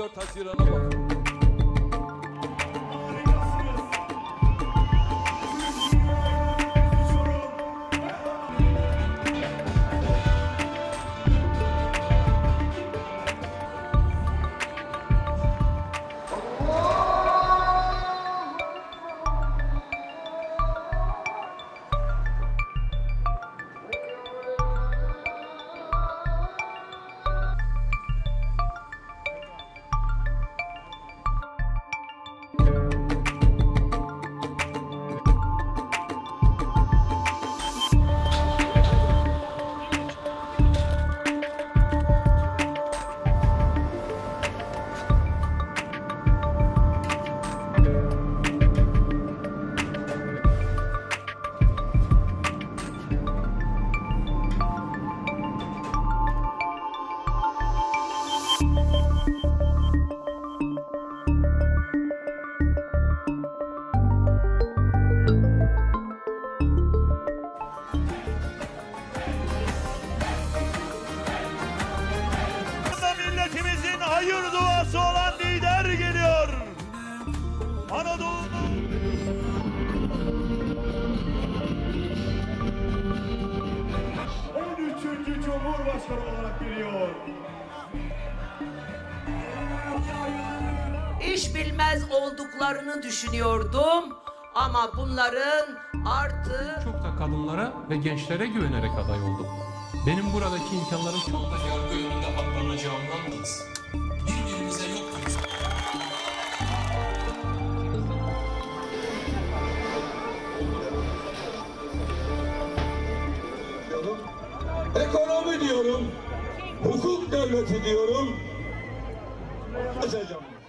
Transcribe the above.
24 Haziran'a bakın. Hayır duası olan lider geliyor. Anadolu. Üçüncü Cumhurbaşkanı olarak geliyor. İş bilmez olduklarını düşünüyordum ama bunların artı çok da kadınlara ve gençlere güvenerek aday oldum. Benim buradaki imkanlarım çok da yargı yönünde haklanacağımdan mıyız? Birbirimize yok muyuz? Ekonomi diyorum, hukuk devleti diyorum, açacağım.